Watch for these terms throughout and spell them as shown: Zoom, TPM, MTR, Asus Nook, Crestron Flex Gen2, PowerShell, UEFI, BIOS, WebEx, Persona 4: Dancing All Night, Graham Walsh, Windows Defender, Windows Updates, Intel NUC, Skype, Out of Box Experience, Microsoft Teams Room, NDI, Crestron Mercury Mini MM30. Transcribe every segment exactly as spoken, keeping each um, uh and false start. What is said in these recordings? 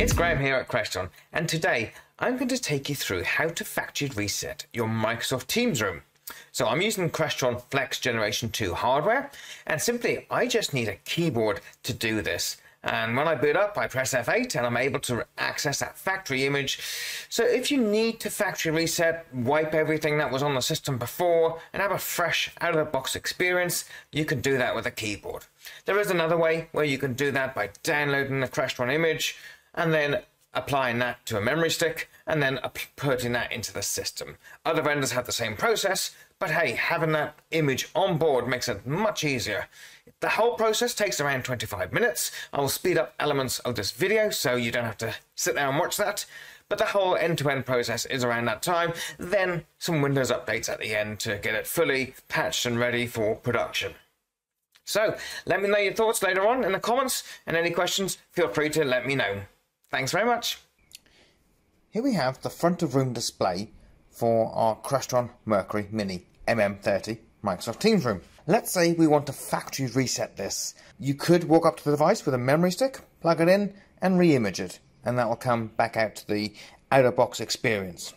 It's Graham here at Crestron, and today I'm going to take you through how to factory reset your Microsoft Teams Room. So I'm using Crestron Flex Generation two hardware, and simply I just need a keyboard to do this. And when I boot up, I press F eight and I'm able to access that factory image. So if you need to factory reset, wipe everything that was on the system before and have a fresh out of the box experience, you can do that with a keyboard. There is another way where you can do that by downloading the Crestron image and then applying that to a memory stick and then putting that into the system. Other vendors have the same process, but hey, having that image on board makes it much easier. The whole process takes around twenty-five minutes. I will speed up elements of this video so you don't have to sit there and watch that. But the whole end-to-end process is around that time. Then some Windows updates at the end to get it fully patched and ready for production. So let me know your thoughts later on in the comments, and any questions, feel free to let me know. Thanks very much. Here we have the front of room display for our Crestron Mercury Mini M M thirty Microsoft Teams Room. Let's say we want to factory reset this. You could walk up to the device with a memory stick, plug it in and re-image it, and that will come back out to the out-of-box experience.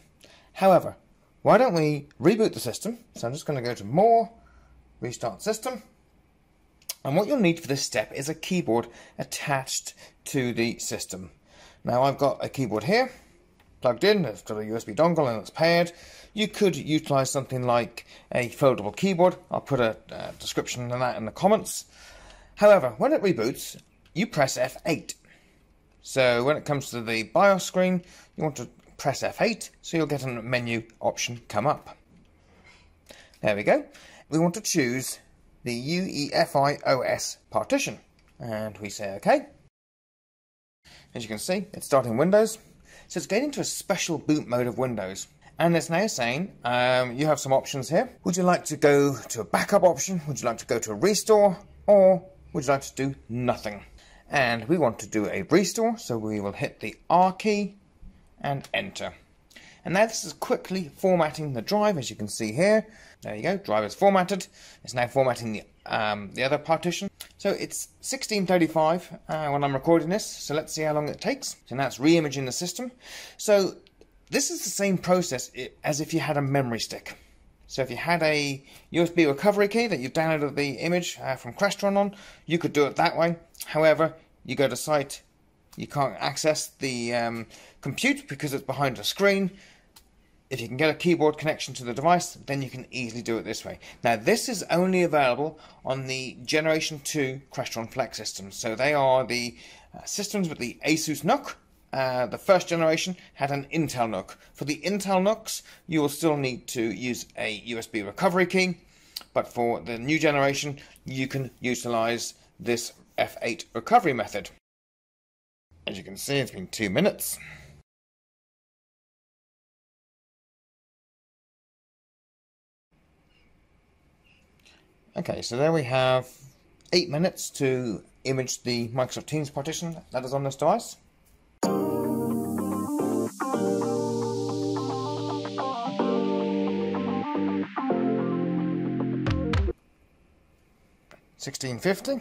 However, why don't we reboot the system? So I'm just going to go to More, Restart System. And what you'll need for this step is a keyboard attached to the system. Now I've got a keyboard here, plugged in, it's got a U S B dongle and it's paired. You could utilize something like a foldable keyboard. I'll put a uh, description of that in the comments. However, when it reboots, you press F eight. So when it comes to the BIOS screen, you want to press F eight, so you'll get a menu option come up. There we go. We want to choose the U E F I O S partition, and we say OK. As you can see, it's starting Windows. So it's going into a special boot mode of Windows. And it's now saying, um, you have some options here. Would you like to go to a backup option? Would you like to go to a restore? Or would you like to do nothing? And we want to do a restore, so we will hit the R key and enter. And now this is quickly formatting the drive, as you can see here. There you go, drive is formatted. It's now formatting the, um, the other partition. So it's sixteen thirty-five uh, when I'm recording this, so let's see how long it takes. So now it's re-imaging the system. So this is the same process as if you had a memory stick. So if you had a U S B recovery key that you've downloaded the image uh, from Crestron on, you could do it that way. However, you go to site, you can't access the um, compute because it's behind a screen. If you can get a keyboard connection to the device, then you can easily do it this way. Now this is only available on the Generation two Crestron Flex systems. So they are the uh, systems with the Asus Nook. Uh, the first generation had an Intel N U C. For the Intel N U Cs, you will still need to use a U S B recovery key. But for the new generation, you can utilize this F eight recovery method. As you can see, it's been two minutes. Okay, so there we have eight minutes to image the Microsoft Teams partition that is on this device. sixteen fifty,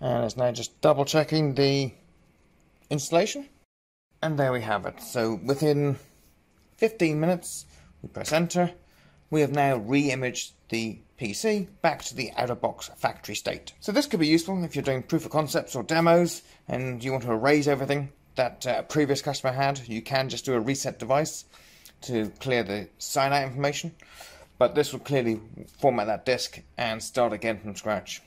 and it's now just double checking the installation. And there we have it. So within fifteen minutes, we press enter. We have now re-imaged the P C back to the out-of-box factory state. So this could be useful if you're doing proof of concepts or demos and you want to erase everything that a previous customer had. You can just do a reset device to clear the sign-out information, but this will clearly format that disk and start again from scratch.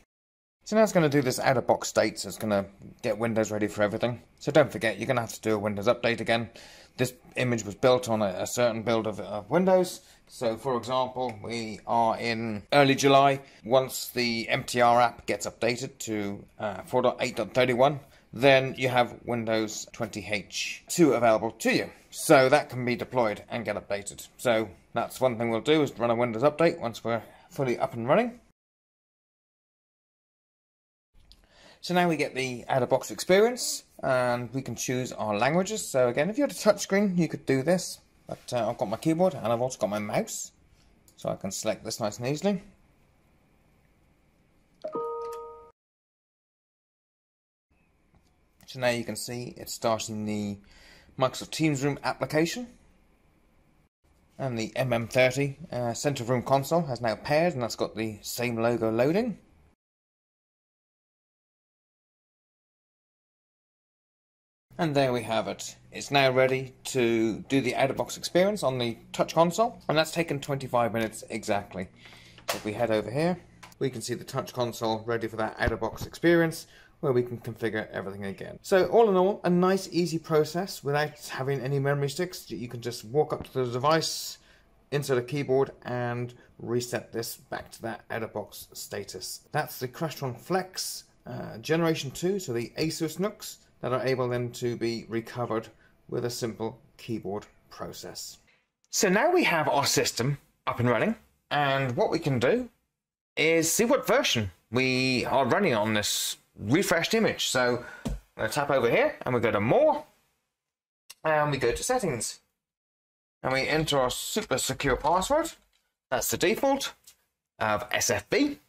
So now it's going to do this out-of-box state, so it's going to get Windows ready for everything. So don't forget, you're going to have to do a Windows update again. This image was built on a, a certain build of, of Windows. So for example, we are in early July. Once the M T R app gets updated to uh, four point eight point thirty-one, then you have Windows twenty H two available to you. So that can be deployed and get updated. So that's one thing we'll do, is run a Windows update once we're fully up and running. So now we get the out-of-box experience, and we can choose our languages. So again, if you had a touchscreen, you could do this. But uh, I've got my keyboard, and I've also got my mouse. So I can select this nice and easily. So now you can see it's starting the Microsoft Teams Room application. And the M M thirty uh, Center Room console has now paired, and that's got the same logo loading. And there we have it. It's now ready to do the out-of-box experience on the touch console, and that's taken twenty-five minutes exactly. If we head over here, we can see the touch console ready for that out-of-box experience, where we can configure everything again. So all in all, a nice easy process without having any memory sticks. You can just walk up to the device, insert a keyboard, and reset this back to that out-of-box status. That's the Crestron Flex uh, Generation two, so the Asus Nooks, that are able then to be recovered with a simple keyboard process. So now we have our system up and running, and what we can do is see what version we are running on this refreshed image. So I'm going to tap over here and we go to More, and we go to Settings, and we enter our super secure password. That's the default of S F B,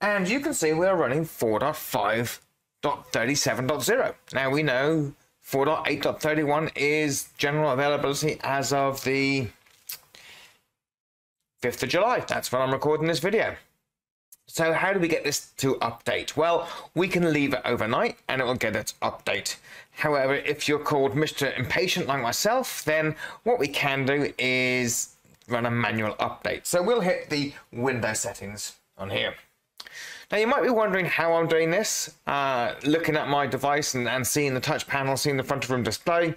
and you can see we're running four point five point thirty-seven point zero. Now we know four point eight point thirty-one is general availability as of the fifth of July. That's when I'm recording this video. So how do we get this to update? Well, we can leave it overnight and it will get its update. However, if you're called Mister Impatient like myself, then what we can do is run a manual update. So we'll hit the window settings on here. Now you might be wondering how I'm doing this, uh, looking at my device and, and seeing the touch panel, seeing the front of room display.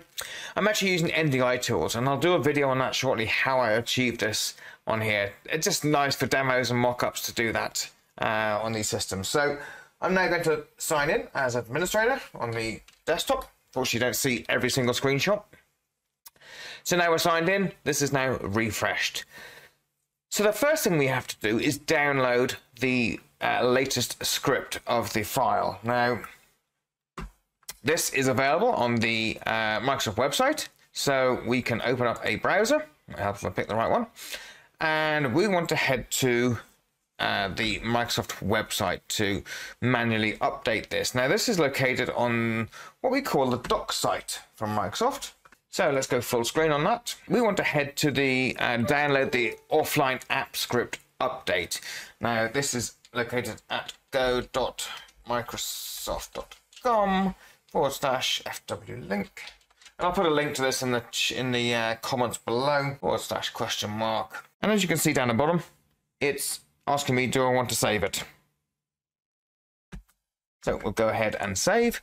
I'm actually using N D I tools, and I'll do a video on that shortly, how I achieved this on here. It's just nice for demos and mock-ups to do that. Uh, on these systems. So I'm now going to sign in as administrator on the desktop. Unfortunately, you don't see every single screenshot. So now we're signed in. This is now refreshed. So the first thing we have to do is download the uh, latest script of the file. Now, this is available on the uh, Microsoft website. So we can open up a browser. It helps me pick the right one. And we want to head to Uh, the Microsoft website to manually update this. Now this is located on what we call the doc site from Microsoft. So let's go full screen on that. We want to head to the uh, download the offline app script update. Now this is located at go.microsoft.com forward slash FW link. And I'll put a link to this in the, in the uh, comments below forward slash question mark. And as you can see down the bottom, it's asking me, do I want to save it? So we'll go ahead and save.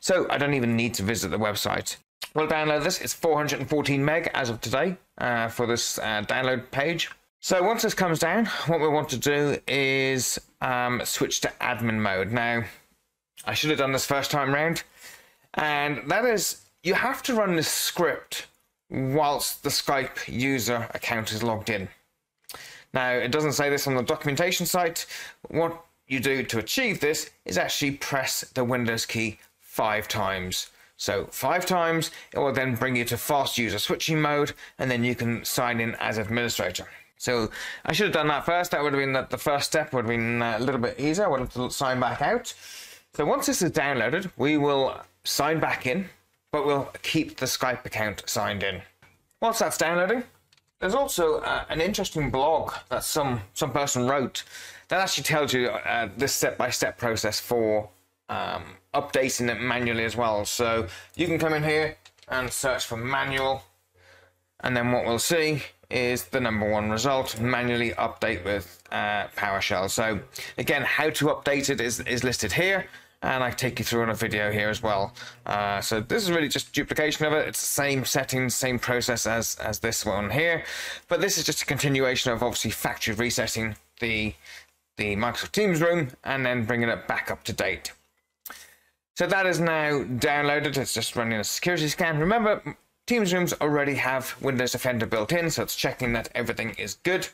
So I don't even need to visit the website. We'll download this. It's four hundred fourteen meg as of today uh, for this uh, download page. So once this comes down, what we want to do is um, switch to admin mode. Now, I should have done this first time round. And that is, you have to run this script whilst the Skype user account is logged in. Now, it doesn't say this on the documentation site. What you do to achieve this is actually press the Windows key five times. So five times, it will then bring you to fast user switching mode, and then you can sign in as administrator. So I should have done that first. That would have been the, the first step, would have been a little bit easier. I would have to sign back out. So once this is downloaded, we will sign back in, but we'll keep the Skype account signed in. Once that's downloading, there's also uh, an interesting blog that some, some person wrote that actually tells you uh, this step-by-step process for um, updating it manually as well. So you can come in here and search for manual, and then what we'll see is the number one result, manually update with uh, PowerShell. So again, how to update it is, is listed here, and I take you through on a video here as well. Uh, so this is really just duplication of it. It's the same settings, same process as, as this one here, but this is just a continuation of obviously factory resetting the, the Microsoft Teams Room and then bringing it back up to date. So that is now downloaded. It's just running a security scan. Remember, Teams Rooms already have Windows Defender built in, so it's checking that everything is good.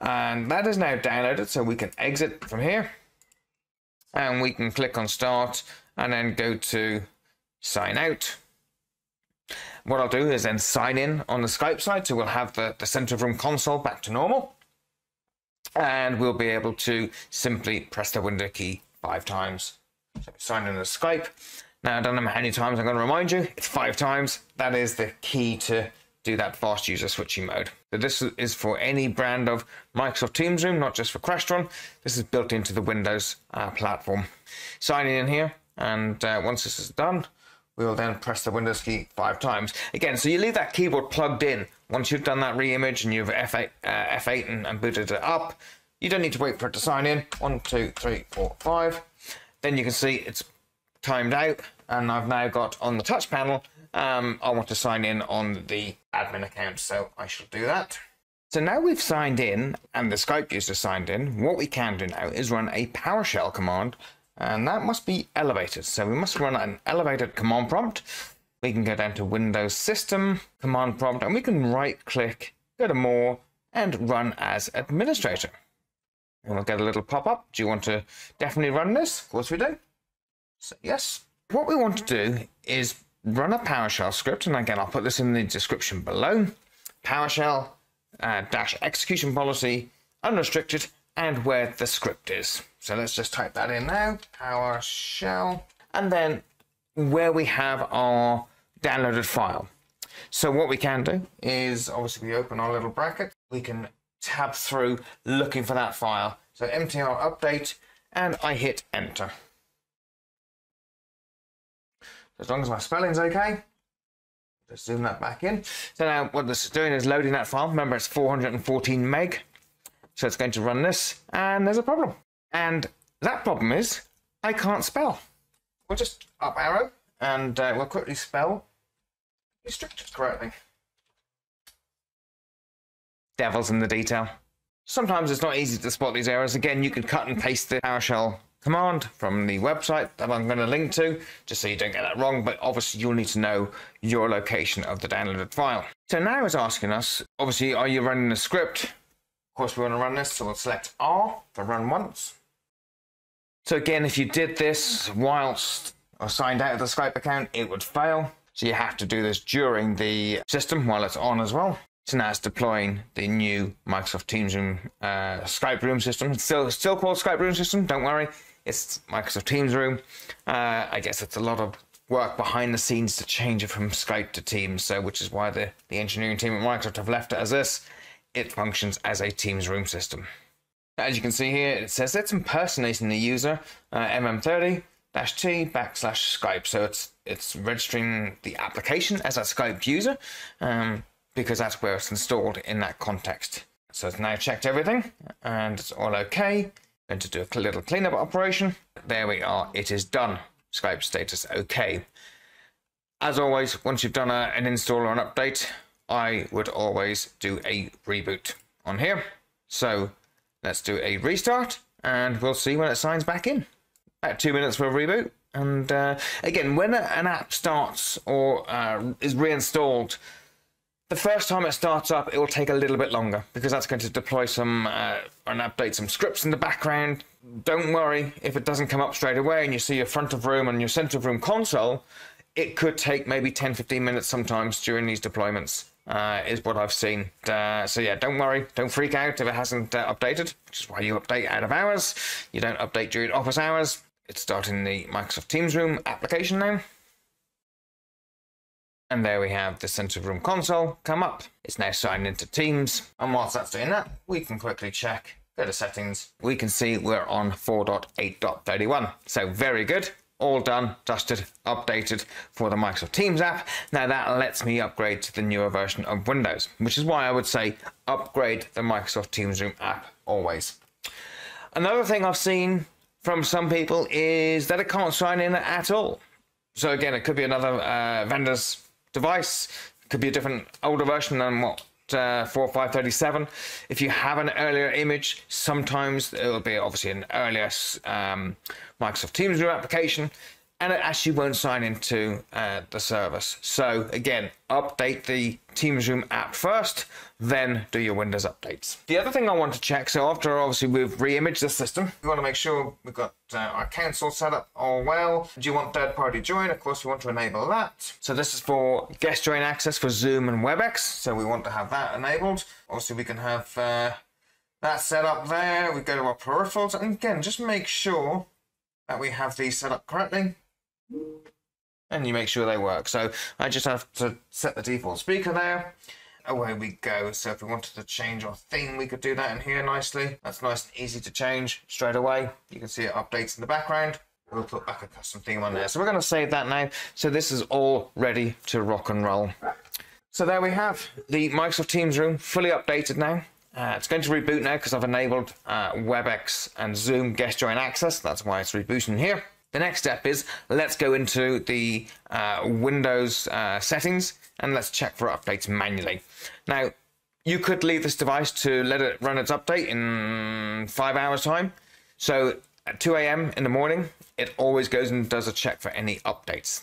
And that is now downloaded, so we can exit from here. And we can click on start and then go to sign out. What I'll do is then sign in on the Skype side, so we'll have the, the center room console back to normal. And we'll be able to simply press the window key five times. So sign in to Skype. Now, I don't know how many times I'm going to remind you, it's five times. That is the key to do that fast user switching mode. So this is for any brand of Microsoft Teams Room, not just for Crestron. This is built into the Windows uh, platform. Signing in here, and uh, once this is done, we will then press the Windows key five times. Again, so you leave that keyboard plugged in. Once you've done that re-image and you've F eight, uh, F eight and, and booted it up, you don't need to wait for it to sign in. One, two, three, four, five. Then you can see it's timed out, and I've now got on the touch panel, um, I want to sign in on the admin account, so I shall do that. So now we've signed in, and the Skype user signed in, what we can do now is run a PowerShell command, and that must be elevated. So we must run an elevated command prompt. We can go down to Windows System, Command Prompt, and we can right-click, go to More, and Run as Administrator. And we'll get a little pop-up. Do you want to definitely run this? Of course we do. So yes. What we want to do is run a PowerShell script, and again, I'll put this in the description below. PowerShell uh, dash execution policy, unrestricted, and where the script is. So let's just type that in now, PowerShell, and then where we have our downloaded file. So what we can do is, obviously we open our little bracket, we can tab through looking for that file. So M T R update, and I hit enter. As long as my spelling's okay, just zoom that back in. So now what this is doing is loading that file. Remember, it's four hundred fourteen meg. So it's going to run this, and there's a problem. And that problem is I can't spell. We'll just up arrow, and uh, we'll quickly spell restricted correctly. Devil's in the detail. Sometimes it's not easy to spot these errors. Again, you can cut and paste the PowerShell command from the website that I'm going to link to, just so you don't get that wrong, but obviously you'll need to know your location of the downloaded file. So now it's asking us, obviously, are you running a script? Of course, we want to run this, so we'll select R for run once. So again, if you did this whilst or signed out of the Skype account, it would fail. So you have to do this during the system while it's on as well. So now it's deploying the new Microsoft Teams Room uh, Skype Room system. It's still, still called Skype Room system, don't worry. It's Microsoft Teams Room. Uh, I guess it's a lot of work behind the scenes to change it from Skype to Teams, so which is why the, the engineering team at Microsoft have left it as this. It functions as a Teams Room system. As you can see here, it says it's impersonating the user, uh, M M thirty dash T backslash Skype. So it's it's registering the application as a Skype user, um, because that's where it's installed in that context. So it's now checked everything, and it's all okay. Going to do a little cleanup operation. There we are, it is done. Skype status okay. As always, once you've done a, an install or an update, I would always do a reboot on here. So let's do a restart, and we'll see when it signs back in. About two minutes for a reboot. And uh, again, when an app starts or uh, is reinstalled, the first time it starts up, it will take a little bit longer because that's going to deploy some uh, and update some scripts in the background. Don't worry if it doesn't come up straight away and you see your front of room and your center of room console. It could take maybe ten, fifteen minutes sometimes during these deployments. Uh, is what I've seen. Uh, so yeah, don't worry, don't freak out if it hasn't uh, updated, which is why you update out of hours. You don't update during office hours. It's starting the Microsoft Teams Room application now. And there we have the center room console come up. It's now signed into Teams. And whilst that's doing that, we can quickly check, go to settings. We can see we're on four point eight point thirty-one. So very good. All done, dusted, updated for the Microsoft Teams app. Now that lets me upgrade to the newer version of Windows, which is why I would say upgrade the Microsoft Teams Room app always. Another thing I've seen from some people is that it can't sign in at all. So again, it could be another uh, vendor's device, it could be a different older version than what Uh, four five three seven. If you have an earlier image, sometimes it will be obviously an earlier um, Microsoft Teams Room application, and it actually won't sign into uh, the service. So again, update the Teams Room app first, then do your Windows updates. The other thing I want to check, so after obviously we've re-imaged the system, we want to make sure we've got uh, our accounts all set up all well. Do you want third-party join? Of course, we want to enable that. So this is for guest join access for Zoom and WebEx. So we want to have that enabled. Obviously, we can have uh, that set up there. We go to our peripherals, and again, just make sure that we have these set up correctly. and you make sure they work. So I just have to set the default speaker there. Away we go. So if we wanted to change our theme, we could do that in here nicely. That's nice and easy to change straight away. You can see it updates in the background. We'll put back a custom theme on there. So we're going to save that now. So this is all ready to rock and roll. So there we have the Microsoft Teams Room fully updated now. Uh, it's going to reboot now because I've enabled uh, WebEx and Zoom guest join access. That's why it's rebooting here. The next step is let's go into the uh, Windows uh, settings and let's check for updates manually. Now, you could leave this device to let it run its update in five hours time. So at two A M in the morning, it always goes and does a check for any updates.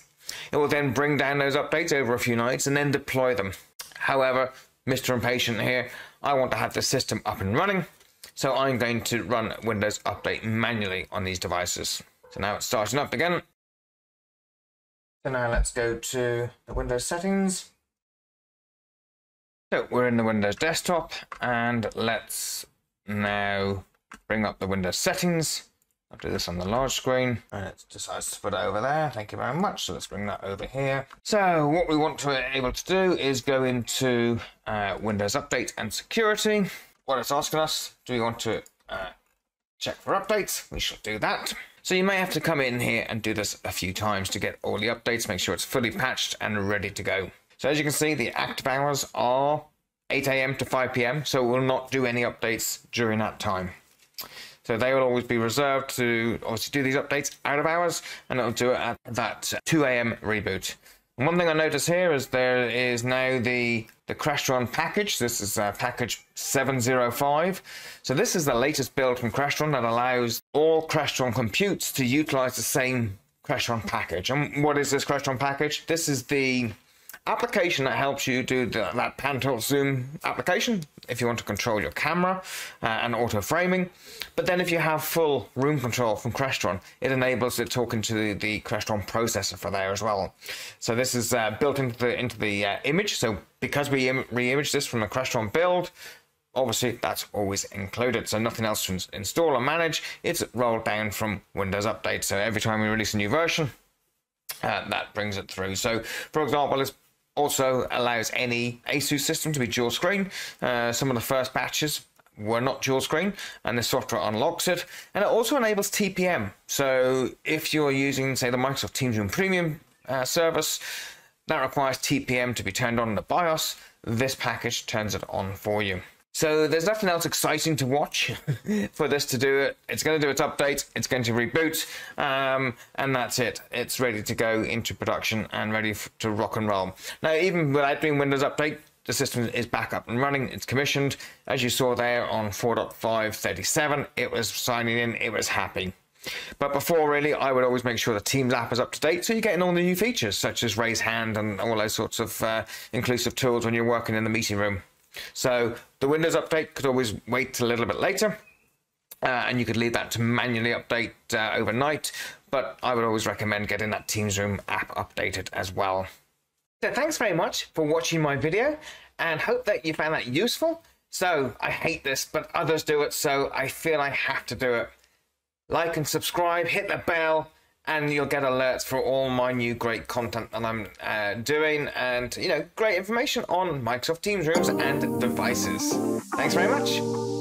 It will then bring down those updates over a few nights and then deploy them. However, Mister Impatient here, I want to have the system up and running. So I'm going to run Windows Update manually on these devices. So now it's starting up again. So now let's go to the Windows settings. So we're in the Windows desktop and let's now bring up the Windows settings. I'll do this on the large screen and it decides to put it over there. Thank you very much. So let's bring that over here. So what we want to be able to do is go into uh, Windows Update and Security. What it's asking us, do we want to uh, check for updates? We shall do that. So you may have to come in here and do this a few times to get all the updates, make sure it's fully patched and ready to go. So as you can see, the active hours are eight A M to five P M, so it will not do any updates during that time. So they will always be reserved to obviously do these updates out of hours, and it will do it at that two A M reboot. And one thing I notice here is there is now the, the Crestron package. This is uh, package seven oh five. So this is the latest build from Crestron that allows all Crestron computes to utilize the same Crestron package. And what is this Crestron package? This is the application that helps you do the, that pan-tilt zoom application if you want to control your camera uh, and auto-framing. But then if you have full room control from Crestron, it enables it talking to the, the Crestron processor for there as well. So this is uh, built into the, into the uh, image. So because we re-image this from a Crestron build, obviously that's always included. So nothing else to install or manage. It's rolled down from Windows Update. So every time we release a new version, uh, that brings it through. So for example, it's also allows any Asus system to be dual screen. Uh, some of the first batches were not dual screen, and the software unlocks it. And it also enables T P M. So if you're using, say, the Microsoft Teams Room Premium uh, service, that requires T P M to be turned on in the BIOS. This package turns it on for you. So there's nothing else exciting to watch for this to do it. It's going to do its update, it's going to reboot, um, and that's it. It's ready to go into production and ready to rock and roll. Now, even without doing Windows Update, the system is back up and running. It's commissioned. As you saw there on four point five thirty-seven, it was signing in, it was happy. But before, really, I would always make sure the Teams app is up to date, so you're getting all the new features, such as raise hand and all those sorts of uh, inclusive tools when you're working in the meeting room. So the Windows Update could always wait a little bit later, uh, and you could leave that to manually update uh, overnight, but I would always recommend getting that Teams Room app updated as well. So thanks very much for watching my video, and hope that you found that useful. So I hate this, but others do it, so I feel I have to do it. Like and subscribe, hit the bell, and you'll get alerts for all my new great content that I'm uh, doing, and, you know, great information on Microsoft Teams Rooms and devices. Thanks very much.